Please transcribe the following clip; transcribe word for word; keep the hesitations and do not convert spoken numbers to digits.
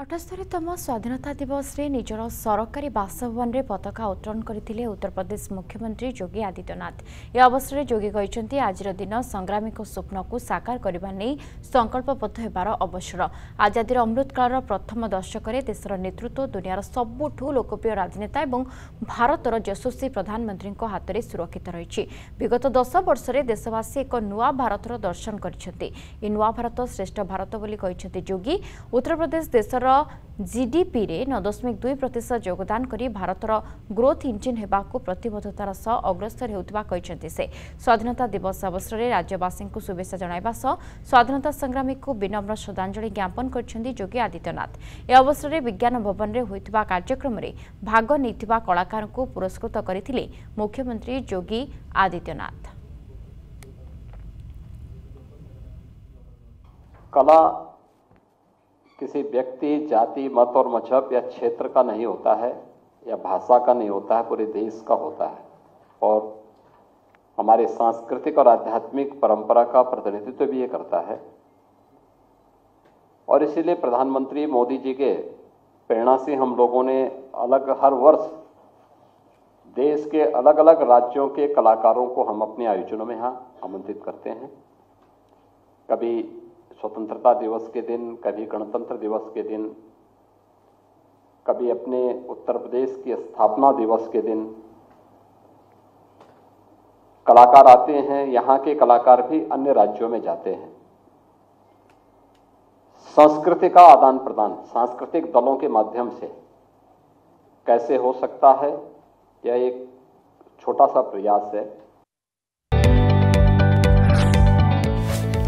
अठस्तरीतम स्वाधीनता दिवस रे निजर सरकारी बासभवन में पताका उत्तोलन करते उत्तर प्रदेश मुख्यमंत्री योगी आदित्यनाथ। यह अवसर में योगी कहते आज दिन संग्रामी स्वप्न को साकार करने नहीं संकल्पबद्ध होबार अवसर। आजादी अमृतकाल प्रथम दशक में देशर नेतृत्व दुनिया सबुठू लोकप्रिय राजनेता और भारतर यशस्वी प्रधानमंत्री हाथ में सुरक्षित रही। विगत दस वर्ष में देशवासी एक नूआ भारतर दर्शन करते नूआ भारत श्रेष्ठ भारत बोली कहते योगी। उत्तर प्रदेश देशर जीडीपी रे नौ दशमिक दुई प्रतिशत योगदान करी भारतर ग्रोथ इंजिन होगाक प्रतिबद्धतार सह अग्रसर होता से। स्वाधीनता दिवस अवसर में राज्यवासी को शुभेच्छा जणाइबा सह स्वाधीनता संग्रामी को विनम्र श्रद्धांजलि ज्ञापन करछन्ती योगी आदित्यनाथ। यह अवसर में विज्ञान भवन में होता कार्यक्रम में भाग नैथिबा कलाकार को पुरस्कृत करथिले मुख्यमंत्री योगी आदित्यनाथ। कला किसी व्यक्ति जाति मत और मजहब या क्षेत्र का नहीं होता है या भाषा का नहीं होता है, पूरे देश का होता है और हमारे सांस्कृतिक और आध्यात्मिक परंपरा का प्रतिनिधित्व भी ये करता है। और इसीलिए प्रधानमंत्री मोदी जी के प्रेरणा से हम लोगों ने अलग हर वर्ष देश के अलग अलग राज्यों के कलाकारों को हम अपने आयोजनों में यहाँ आमंत्रित करते हैं। कभी स्वतंत्रता दिवस के दिन, कभी गणतंत्र दिवस के दिन, कभी अपने उत्तर प्रदेश की स्थापना दिवस के दिन कलाकार आते हैं। यहाँ के कलाकार भी अन्य राज्यों में जाते हैं। संस्कृति का आदान प्रदान सांस्कृतिक दलों के माध्यम से कैसे हो सकता है, यह एक छोटा सा प्रयास है।